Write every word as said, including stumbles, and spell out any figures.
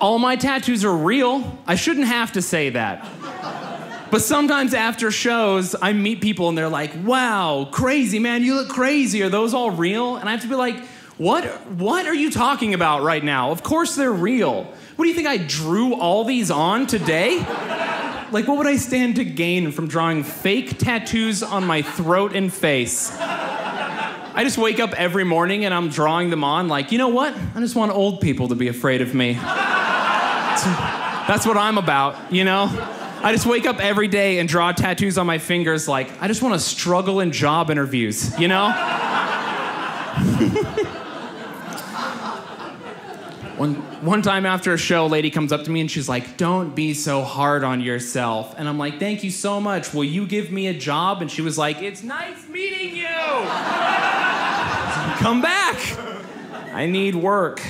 All my tattoos are real. I shouldn't have to say that. But sometimes after shows, I meet people and they're like, wow, crazy, man, you look crazy. Are those all real? And I have to be like, what, what are you talking about right now? Of course they're real. What do you think, I drew all these on today? Like, what would I stand to gain from drawing fake tattoos on my throat and face? I just wake up every morning and I'm drawing them on like, you know what? I just want old people to be afraid of me. That's what I'm about, you know? I just wake up every day and draw tattoos on my fingers like, I just want to struggle in job interviews, you know? one, one time after a show, a lady comes up to me and she's like, don't be so hard on yourself. And I'm like, thank you so much. Will you give me a job? And she was like, it's nice meeting you. Come back. I need work.